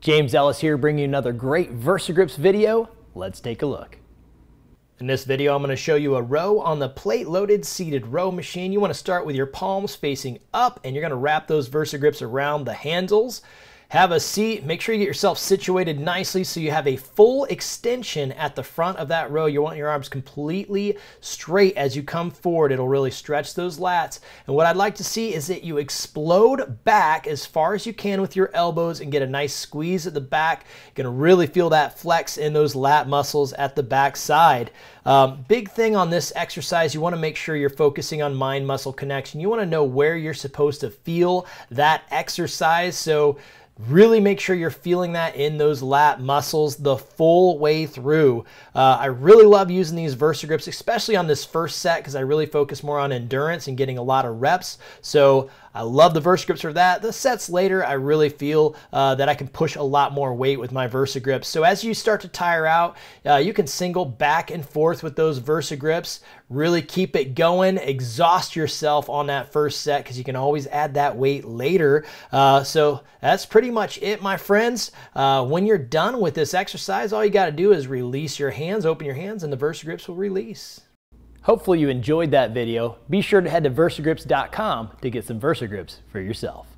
James Ellis here, bringing you another great Versa Gripps video. Let's take a look. In this video, I'm going to show you a row on the plate-loaded seated row machine. You want to start with your palms facing up, and you're going to wrap those Versa Gripps around the handles. Have a seat. Make sure you get yourself situated nicely so you have a full extension at the front of that row. You want your arms completely straight as you come forward. It'll really stretch those lats. And what I'd like to see is that you explode back as far as you can with your elbows and get a nice squeeze at the back. You're going to really feel that flex in those lat muscles at the back side. Big thing on this exercise, you want to make sure you're focusing on mind-muscle connection. You want to know where you're supposed to feel that exercise. So really make sure you're feeling that in those lat muscles the full way through. I really love using these Versa Gripps, especially on this first set, because I really focus more on endurance and getting a lot of reps. So I love the Versa Gripps for that. The sets later, I really feel that I can push a lot more weight with my Versa Gripps. So as you start to tire out, you can single back and forth with those Versa Gripps. Really keep it going. Exhaust yourself on that first set because you can always add that weight later. So that's pretty much it, my friends. When you're done with this exercise, all you got to do is release your hands, open your hands, and the Versa Gripps will release. Hopefully you enjoyed that video. Be sure to head to versagripps.com to get some Versa Gripps for yourself.